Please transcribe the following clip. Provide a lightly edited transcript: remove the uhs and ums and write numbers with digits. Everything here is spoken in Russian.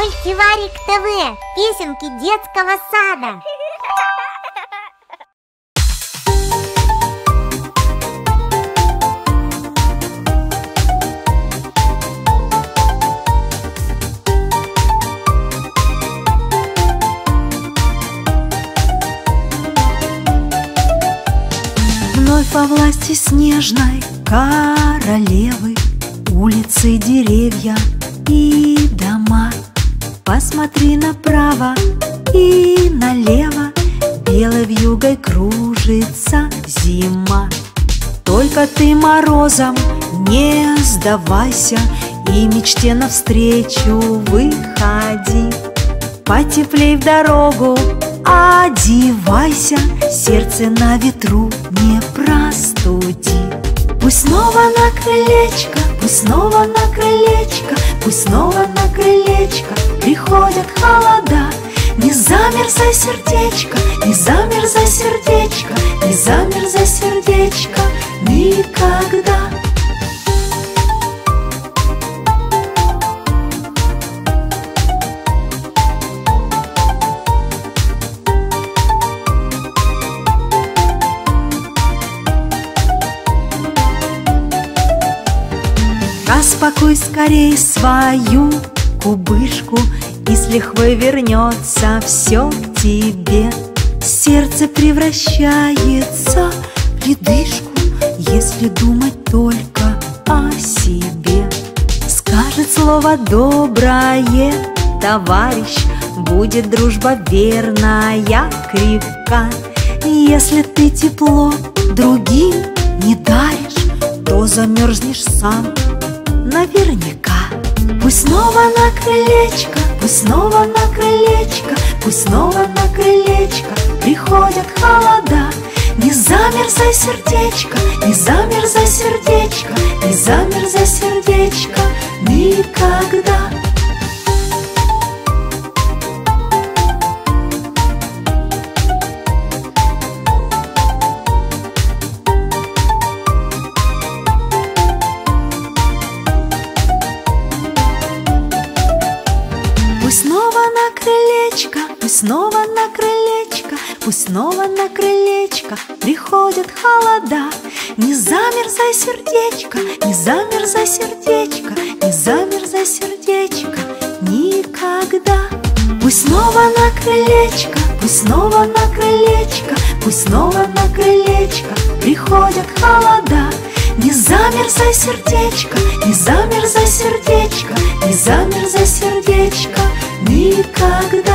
МультиВарик ТВ. Песенки детского сада. Вновь во власти снежной королевы улицы, деревья и дома. Посмотри направо и налево, белой вьюгой кружится зима. Только ты морозом не сдавайся и мечте навстречу выходи. Потеплей в дорогу одевайся, сердце на ветру не простуди. Пусть снова на крылечко, пусть снова на крылечко, пусть снова на крылечко приходят холода. Не замерзай сердечко, не замерзай сердечко, не замерзай сердечко никогда. Распакуй скорей свою кубышку, и с лихвой вернется все к тебе. Сердце превращается в ледышку, если думать только о себе. Скажет слово доброе товарищ, будет дружба верная, крепка. Если ты тепло другим не даришь, то замерзнешь сам наверняка. Пусть снова на крылечко, пусть снова на крылечко, пусть снова на крылечко приходят холода. Не замерзай сердечко, не замерзай сердечко, не замерзай сердечко никогда. Пусть снова на крылечко, пусть снова на крылечко, пусть снова на крылечко приходят холода. Не замерзай сердечко, не замерзай сердечко, не замерзай сердечко никогда. Пусть снова на крылечко, пусть снова на крылечко, пусть снова на крылечко приходят холода. Не замерзай сердечко, не замерзай сердечко, не замерзай сердечко никогда.